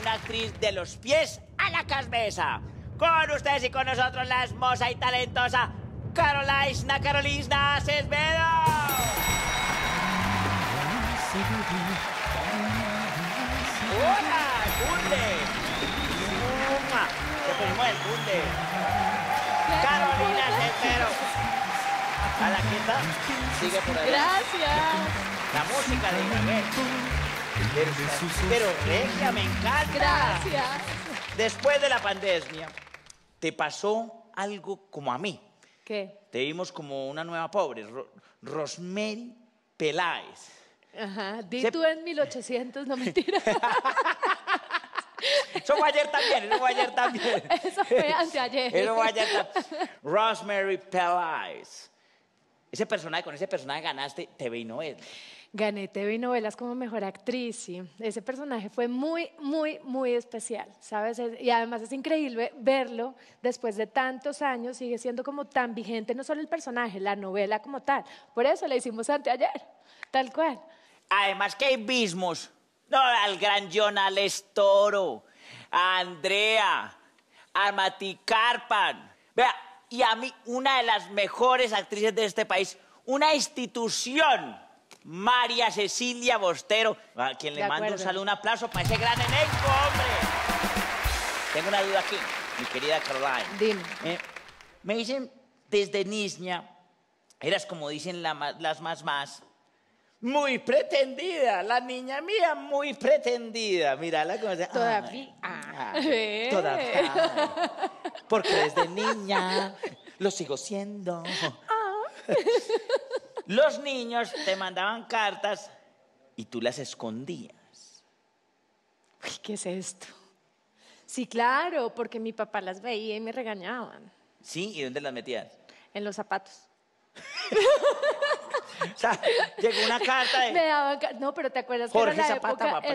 una actriz de los pies a la cabeza. Con ustedes y con nosotros la hermosa y talentosa Carolina Acevedo. ¡Hola! Carolina Acevedo. A la quinta, sigue por ahí. Gracias. La música de Ibagué. Pero regia, me encanta. Gracias. Después de la pandemia, te pasó algo como a mí. ¿Qué? Te vimos como una nueva pobre, Rosemary Peláez. Ajá, di tú en 1800, no mentira. Eso fue ayer también, eso fue ayer también. Eso fue anteayer. Eso fue ayer también. Rosemary Peláez. Ese personaje, con ese personaje ganaste TV y novelas. Gané TV y novelas como mejor actriz, sí. Ese personaje fue muy, muy, muy especial, ¿sabes? Y además es increíble verlo después de tantos años, sigue siendo como tan vigente, no solo el personaje, la novela como tal. Por eso la hicimos anteayer, tal cual. Además que hay bismos. No, al gran Jonal Estoro, a Andrea, a Mati Carpan. Vea, y a mí, una de las mejores actrices de este país, una institución, María Cecilia Bostero, a quien le mando un saludo, un aplauso para ese gran elenco, hombre. Tengo una duda aquí, mi querida Carolina. Dime. Me dicen, desde niña, eras como dicen las más. Muy pretendida, la niña mía, muy pretendida. Mírala como se... Todavía. Ay, todavía. Porque desde niña lo sigo siendo. Los niños te mandaban cartas y tú las escondías. Uy, ¿qué es esto? Sí, claro, porque mi papá las veía y me regañaban. ¿Sí? ¿Y dónde las metías? En los zapatos. O sea, llegó una carta de... Me daban... No, pero ¿te acuerdas que Jorge era la Zapata, época,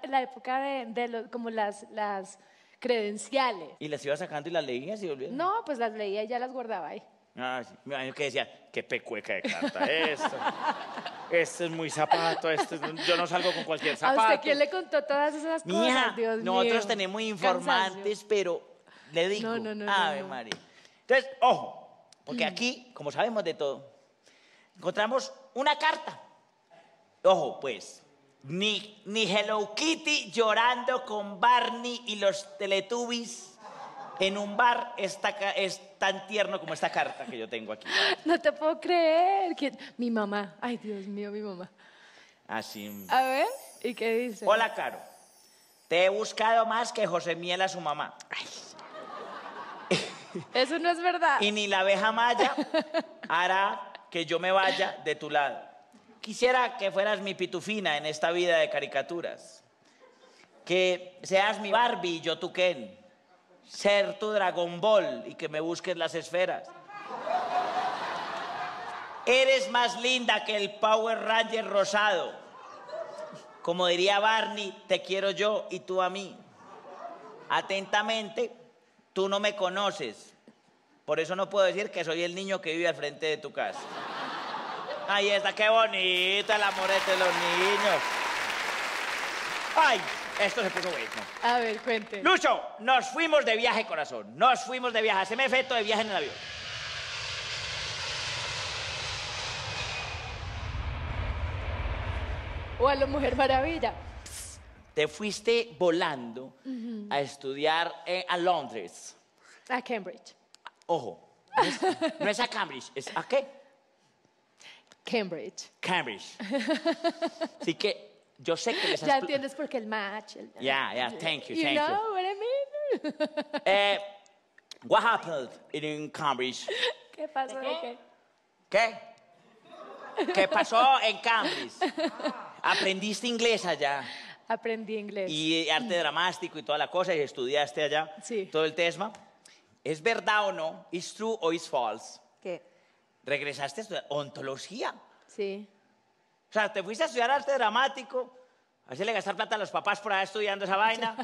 era la época de como las credenciales? ¿Y las iba sacando y las leías y volvías? No, pues las leía y ya las guardaba ahí. Ah, sí. Me imagino que decía, qué pecueca de carta esto. Este es muy zapato, yo no salgo con cualquier zapato. ¿A usted quién le contó todas esas cosas? Mija, Dios mío. Nosotros tenemos informantes, pero le digo, no, María. Entonces, ojo, porque aquí, como sabemos de todo, encontramos una carta. Ojo, pues, ni Hello Kitty llorando con Barney y los Teletubbies en un bar es tan tierno como esta carta que yo tengo aquí. No te puedo creer. ¿Quién? Mi mamá. Ay, Dios mío, mi mamá. Así. A ver, ¿y qué dice? Hola, Caro. Te he buscado más que José Miel a su mamá. Ay. Eso no es verdad. Y ni la abeja maya hará... que yo me vaya de tu lado. Quisiera que fueras mi pitufina en esta vida de caricaturas. Que seas mi Barbie y yo tu Ken. Ser tu Dragon Ball y que me busques las esferas. Eres más linda que el Power Ranger rosado. Como diría Barney, te quiero yo y tú a mí. Atentamente, tú no me conoces. Por eso no puedo decir que soy el niño que vive al frente de tu casa. Ahí está, qué bonito el amor entre los niños. Ay, esto se puso bueno. A ver, cuente. Lucho, nos fuimos de viaje, corazón. Nos fuimos de viaje. Haceme efecto de viaje en el avión. O a la Mujer Maravilla. Psst. Te fuiste volando a estudiar a Londres. A Cambridge. Ojo, no es a Cambridge, ¿es a qué? Cambridge. Cambridge. Así que yo sé que les has... Ya entiendes por qué el match. Yeah, thank you. You know what I mean? What happened in Cambridge? ¿Qué pasó? ¿Qué pasó en Cambridge? ¿Aprendiste inglés allá? Aprendí inglés. Y arte dramático y toda la cosa, y estudiaste allá. Sí. Todo el TESMA. ¿Es verdad o no? ¿Es true o es false? ¿Qué? Regresaste a estudiar ontología. Sí. O sea, te fuiste a estudiar arte dramático, hacerle gastar plata a los papás por allá estudiando esa vaina.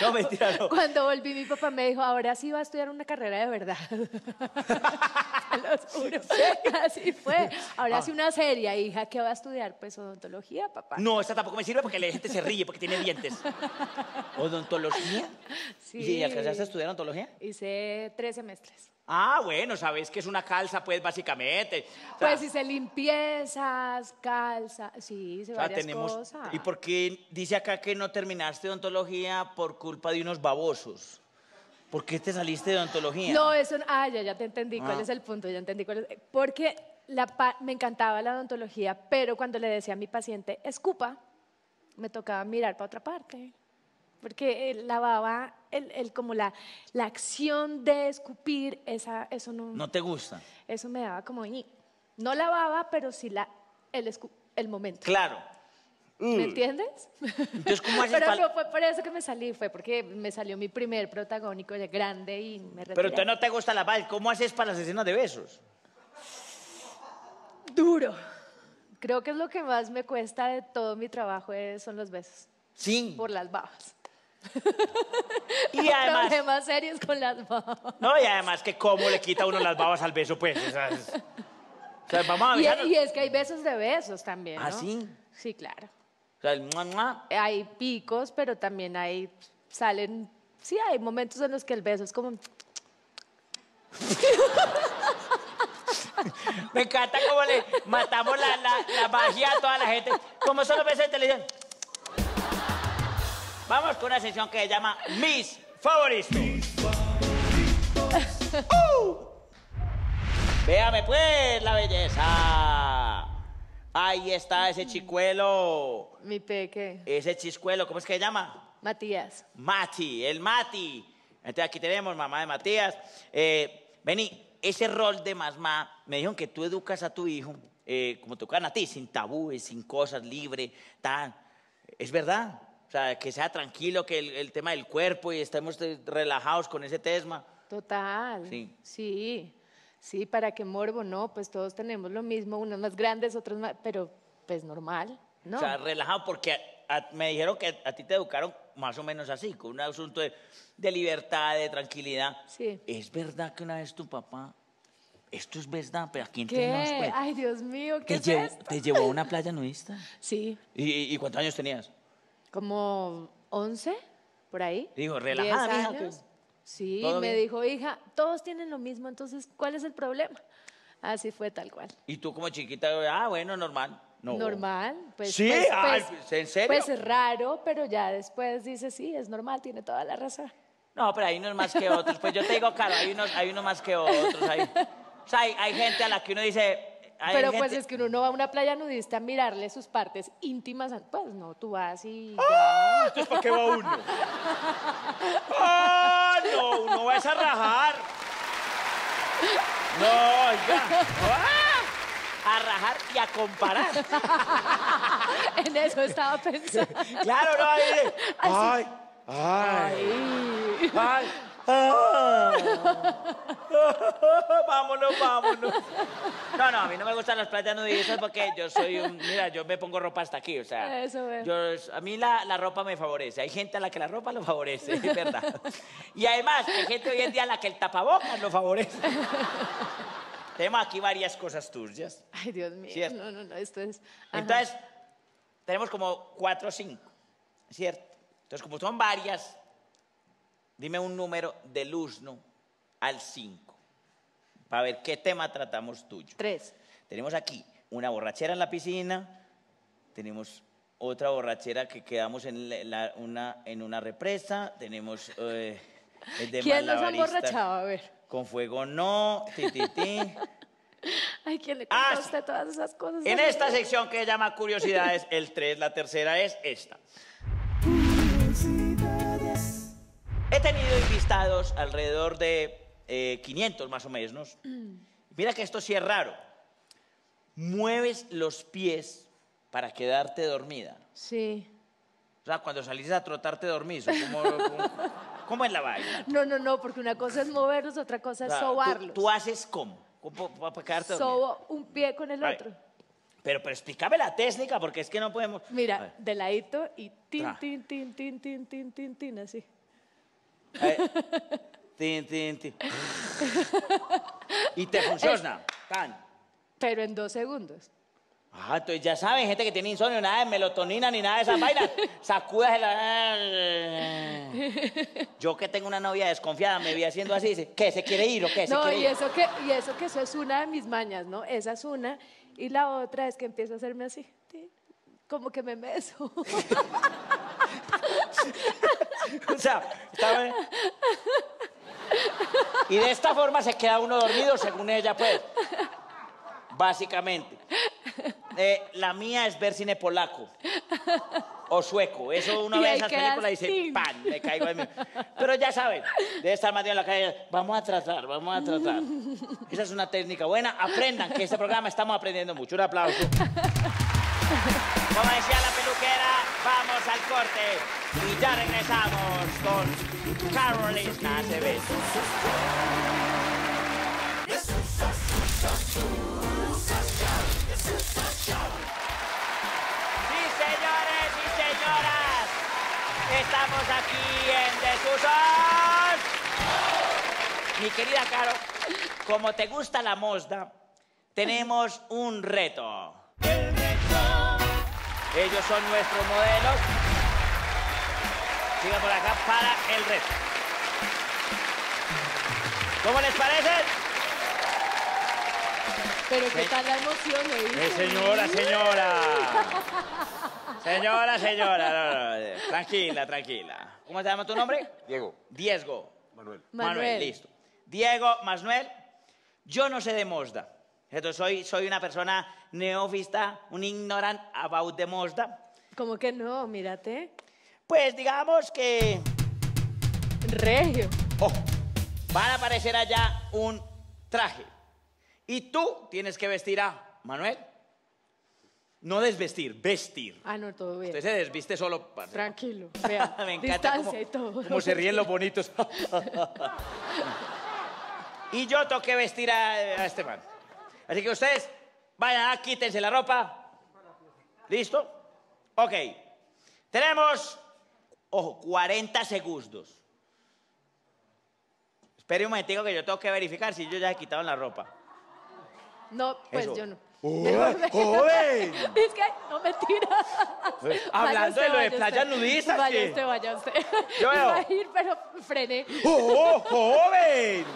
No, mentira, no. Cuando volví, mi papá me dijo, ahora sí va a estudiar una carrera de verdad. los juro. Así fue. Ahora hace una serie, hija, ¿qué va a estudiar? Pues odontología, papá. No, esta tampoco me sirve porque la gente se ríe porque tiene dientes. ¿Odontología? Sí. ¿Y alcanzaste a estudiar odontología? Hice 3 semestres. Ah, bueno, sabes que es una calza, pues, básicamente. O sea, pues hice limpiezas, calza, sí, hice varias cosas. ¿Y por qué dice acá que no terminaste odontología por culpa de unos babosos? ¿Por qué te saliste de odontología? No, eso... Ah, ya te entendí cuál es el punto, ya entendí cuál es... Porque me encantaba la odontología, pero cuando le decía a mi paciente, escupa, me tocaba mirar para otra parte. Porque la baba, como la acción de escupir, eso no... ¿No te gusta? Eso me daba como... No la baba, pero sí el momento. Claro. ¿Me entiendes? Entonces, ¿cómo haces? Pero no fue por eso que me salí, fue porque me salió mi primer protagónico de grande y me retiré. Pero tú no te gusta la baba, ¿cómo haces para las escenas de besos? Duro. Creo que es lo que más me cuesta de todo mi trabajo, son los besos. Sí. Por las babas. Y además problemas serios con las babas. No, y además que cómo le quita uno las babas al beso, pues. O sea, vamos a ver. Y es que hay besos de besos también, ¿no? ¿Ah, sí? Sí, claro. O sea, el mua, mua. Hay picos, pero también hay... Salen... Sí, hay momentos en los que el beso es como... Me encanta cómo le matamos la magia a toda la gente. Como solo ves en televisión. Vamos con una sesión que se llama Mis Favoritos. Véame pues la belleza. Ahí está ese chicuelo. Mi peque. Ese chiscuelo, ¿cómo es que se llama? Matías. Mati, el Mati. Entonces aquí tenemos mamá de Matías. Vení, ese rol de mamá, me dijeron que tú educas a tu hijo, como tocan a ti, sin tabúes, sin cosas, libre, tan. ¿Es verdad? O sea, que sea tranquilo, que el tema del cuerpo y estemos relajados con ese tesma. Total. Sí. Sí, sí, para que morbo, no, pues todos tenemos lo mismo, unos más grandes, otros más, pero pues normal, ¿no? O sea, relajado, porque me dijeron que a ti te educaron más o menos así, con un asunto de libertad, de tranquilidad. Sí. ¿Es verdad que una vez tu papá, esto es verdad, pero aquí entre nos, pues, ay, Dios mío, ¿qué es esto? ¿Te llevó a una playa nudista? Sí. ¿Y cuántos años tenías? Como 11, por ahí. Digo, relajada, hija. Sí, me dijo, hija, todos tienen lo mismo, entonces, ¿cuál es el problema? Así fue, tal cual. ¿Y tú como chiquita? Ah, bueno, normal. No. Normal. Pues, sí, pues, ¿en serio? Pues es raro, pero ya después dice, sí, es normal, tiene toda la razón. No, pero hay unos más que otros. Pues yo te digo, claro, hay unos más que otros. O sea, hay gente a la que uno dice... Pero gente... pues es que uno no va a una playa nudista a mirarle sus partes íntimas. Pues no, tú vas y... ¡Ah! ¿Entonces para qué va uno? ¡Ah! No, uno va a rajar. No, oiga. ¡Ah! A rajar y a comparar. En eso estaba pensando. Claro, no, ahí de... ¡Ay! ¡Ay! ¡Ay! ¡Ay! Ah. Vámonos, vámonos. No, no, a mí no me gustan las playas nudistas porque yo soy un... Mira, yo me pongo ropa hasta aquí, o sea... Eso es. A mí la ropa me favorece. Hay gente a la que la ropa lo favorece, es verdad. Y además, hay gente hoy en día a la que el tapabocas lo favorece. Tenemos aquí varias cosas turbias. Ay, Dios mío. ¿Cierto? No, no, no, esto es... Ajá. Entonces, tenemos como 4 o 5, ¿cierto? Entonces, como son varias... Dime un número del 1 al 5, para ver qué tema tratamos tuyo. 3. Tenemos aquí una borrachera en la piscina, tenemos otra borrachera que quedamos en una represa, tenemos el de malabarista. ¿Quién los ha emborrachado? A ver. Con fuego no, Ay, ¿quién le contó a usted todas esas cosas? En esta sección que se llama Curiosidades, el 3, la tercera es esta. He tenido invitados alrededor de 500 más o menos. Mira que esto sí es raro. Mueves los pies para quedarte dormida. Sí. O sea, cuando salís a trotar te dormís. ¿Cómo es la vaina? No, no, no, porque una cosa es moverlos, otra cosa es sobarlos. ¿Tú haces cómo? ¿Para quedarte dormida? Sobo un pie con el otro. Pero explícame la técnica porque es que no podemos... Mira, de ladito y tin, tin, tin, tin, tin, tin, tin, así. Tin, tin, tin. Y te funciona. Tan. Pero en 2 segundos. Ah, entonces ya saben, gente que tiene insomnio, nada de melatonina ni nada de esas vainas. Sacudas la... Yo que tengo una novia desconfiada, me vi haciendo así, dice, ¿qué? ¿Se quiere ir o qué? No, y eso que eso es una de mis mañas, ¿no? Esa es una. Y la otra es que empiezo a hacerme así, como que me beso. O sea, está bien. Y de esta forma se queda uno dormido, según ella, pues. Básicamente. La mía es ver cine polaco o sueco. Eso una vez en esas películas dice, ¡pam! Me caigo de mí. Pero ya saben, debe estar metido en la calle. Vamos a tratar, vamos a tratar. Esa es una técnica buena. Aprendan que este programa estamos aprendiendo mucho. Un aplauso. Como decía la peluquera, vamos al corte. Y ya regresamos con Carolina Acevedo. Estamos aquí en Desusos. Mi querida Caro, como te gusta la mosda, tenemos un reto. El reto. Ellos son nuestros modelos. Sigan por acá para el reto. ¿Cómo les parece? Pero qué tal la emoción, ¿eh? Señora, señora. Señora, señora, no, no, tranquila, tranquila. ¿Cómo se llama tu nombre? Diego. Diego. Manuel. Manuel, listo. Diego, Manuel, yo no sé de mosda. Entonces soy una persona neófita, un ignorant about de mosda. ¿Cómo que no? Mírate. Pues digamos que... Regio. Oh, van a aparecer allá un traje. Y tú tienes que vestir a Manuel. No desvestir, vestir. Ah, no, todo bien. Usted se desviste solo. Para... Tranquilo, vea. Me encanta distancia y todo. Como se ríen los bonitos. Y yo toqué vestir a este man. Así que ustedes vayan, quítense la ropa. ¿Listo? Ok. Tenemos, ojo, 40 segundos. Espere un momentico que yo tengo que verificar si yo ya he quitado la ropa. No, pues eso. Yo no. ¡Joven! Es que, no, mentira. Hablando de lo de playas nudistas. Vaya usted, vaya usted. Yo veo. Iba a ir, pero frené. ¡Oh, joven!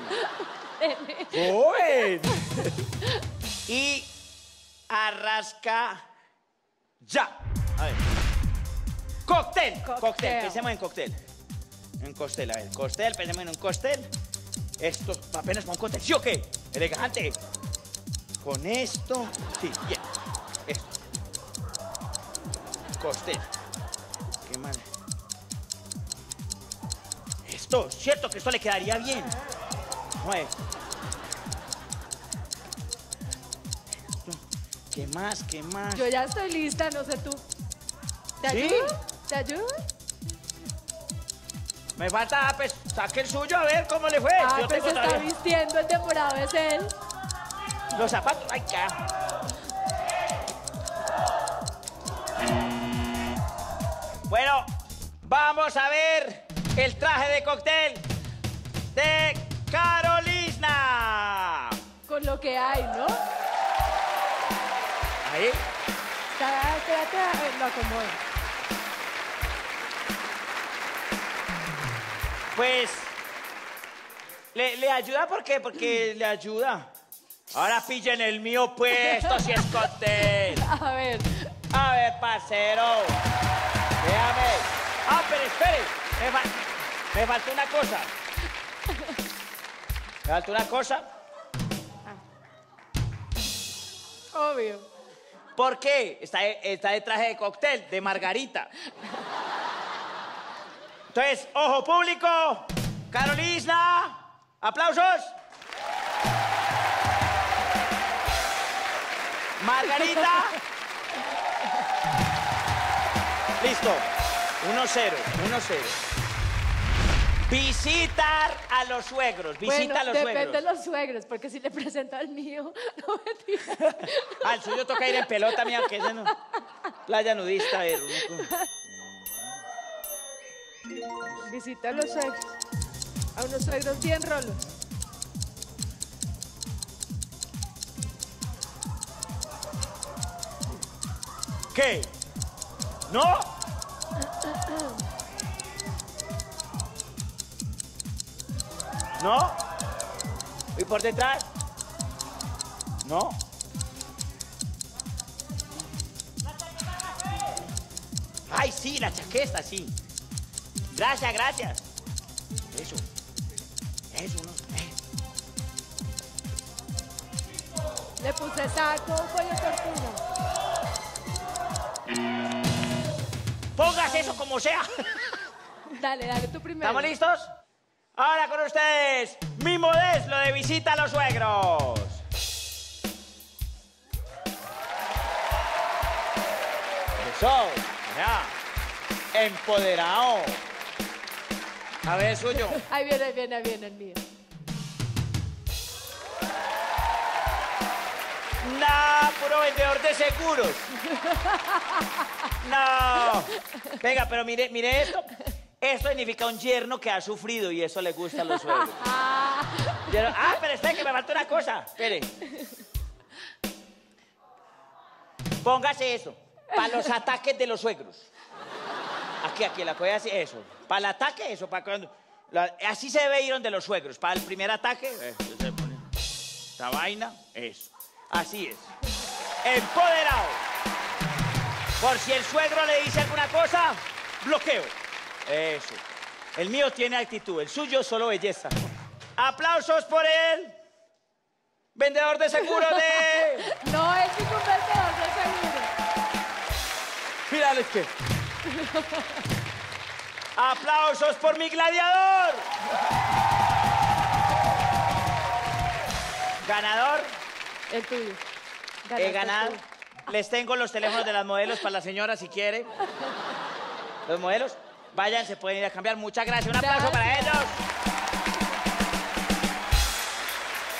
¡Joven! Y arrasca ya. A ver. ¡Cóctel! Cóctel. Pensemos en cóctel. En cóctel, a ver. Cóctel, pensemos en un cóctel. Esto apenas con cóctel. ¿Sí o qué? Elegante. Con esto, sí, bien. Esto. Costel. Qué mal. Esto, cierto que esto le quedaría bien. Vamos a ver. Esto. ¿Qué más? ¿Qué más? Yo ya estoy lista, no sé tú. ¿Te ayudo? ¿Te ayudo? Me falta, pues, saque el suyo a ver cómo le fue. Ah, pues se está vistiendo, el temporado es él. Los zapatos, ay, ya. Bueno, vamos a ver el traje de cóctel de Carolina. Con lo que hay, ¿no? Ahí. Espérate, a ver, lo acomodo. Pues, ¿le ayuda por qué? Porque le ayuda. Ahora pillen el mío puesto, si es cóctel. A ver, parcero. Déjame. Ah, pero espere. Me faltó una cosa. Me faltó una cosa. Ah. Obvio. ¿Por qué? Está de traje de cóctel, de margarita. Entonces, ojo público. Carolina, aplausos. Margarita. Listo. 1-0, 1-0. Visitar a los suegros. Visita a los suegros. Depende de los suegros, porque si le presento al mío, no me tiras. Al suyo toca ir en pelota, mía, que ese no. Playa nudista, el único. Visita a los suegros. a unos suegros bien rolos. ¿Qué? ¿No? ¿No? ¿Y por detrás? ¿No? Ay, sí, la chaqueta, sí. Gracias, gracias. Eso. Eso, ¿no? Le puse saco, pollo tortuga. Pongas eso como sea. Dale, dale, tú primero. ¿Estamos listos? Ahora con ustedes, mi modelo de visita a los suegros. Eso. Ya. Empoderado. A ver, suyo. Ahí viene el mío. No, puro vendedor de seguros. No. Venga, pero mire, mire esto. Esto significa un yerno que ha sufrido y eso le gusta a los suegros. Ah, pero espere, que me falta una cosa. Espere. Póngase eso. Para los ataques de los suegros. Aquí, aquí, la cosa así, eso. Para el ataque, eso. Para cuando, así se debe ir donde los suegros. Para el primer ataque, se pone. Esta vaina, eso. Así es. Empoderado. Por si el suegro le dice alguna cosa, bloqueo. Eso. El mío tiene actitud, el suyo solo belleza. Aplausos por él. Vendedor de seguros de... No, es un vendedor de seguros. Mírales que... ¡Aplausos por mi gladiador! ¿Ganador? El tuyo. He ganado. Les tengo los teléfonos de las modelos para la señora, si quiere. Los modelos, vayan, se pueden ir a cambiar. Muchas gracias. Un aplauso para ellos.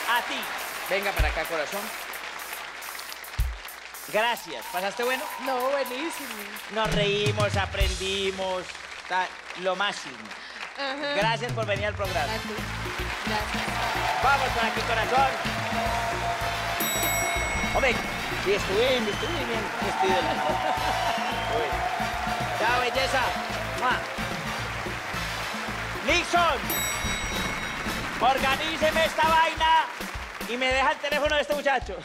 A ti. Venga para acá, corazón. Gracias. ¿Pasaste bueno? No, buenísimo. Nos reímos, aprendimos, lo máximo. Ajá. Gracias por venir al programa. Gracias. Gracias. Vamos por aquí, corazón. Hombre, sí, estuve bien vestido. Chao, belleza. Nixon, organíceme esta vaina y me deja el teléfono de este muchacho.